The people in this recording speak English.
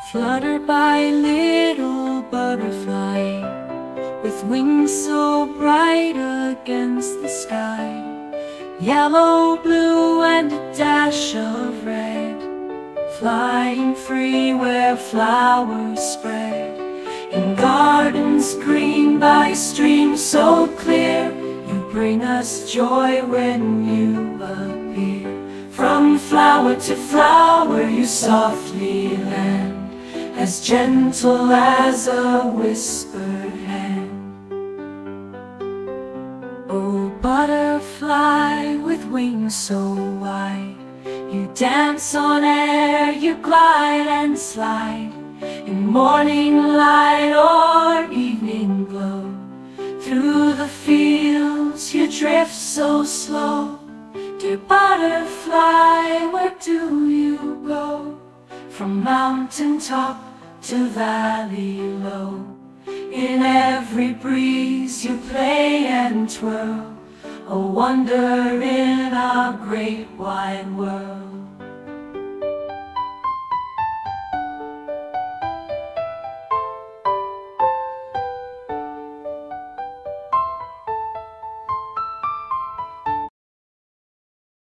Flutter by little butterfly, with wings so bright against the sky, yellow, blue, and a dash of red, flying free where flowers spread, in gardens green by streams so clear. You bring us joy when you appear. From flower to flower you softly land, as gentle as a whispered hand. Oh, butterfly with wings so wide, you dance on air, you glide and slide, in morning light or evening glow. Through the fields you drift so slow. Dear butterfly, where do you go? From mountain top to valley low, in every breeze you play and twirl, a wonder in our great wide world.